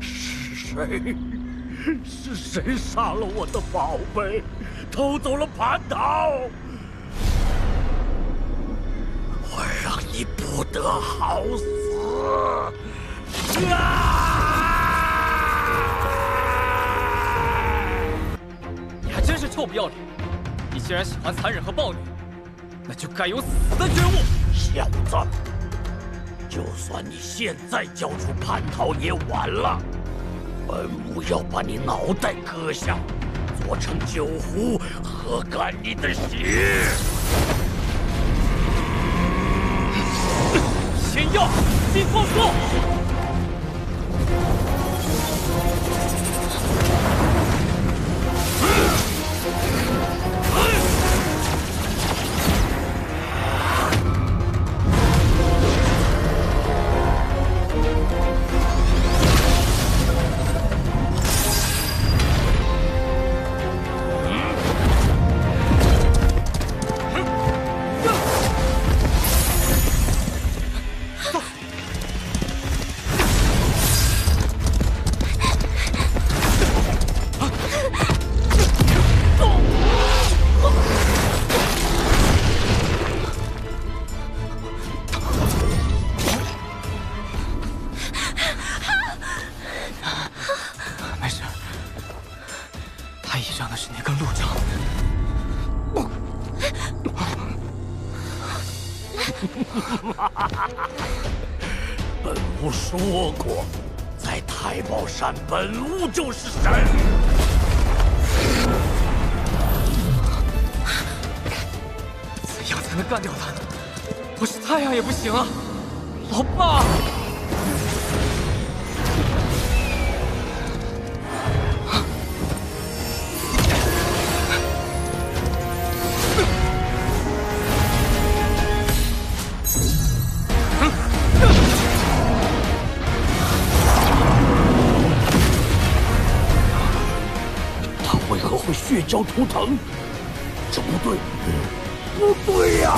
是谁？是谁杀了我的宝贝，偷走了蟠桃？我让你不得好死！你还真是臭不要脸！你既然喜欢残忍和暴力，那就该有死的觉悟！小子，就算你现在交出蟠桃也晚了。 本母要把你脑袋割下，做成酒壶，喝干你的血。仙药，金光素。本物就是神，怎样才能干掉他？我是太阳也不行啊，老爸！血胶图腾，这不对，不对呀！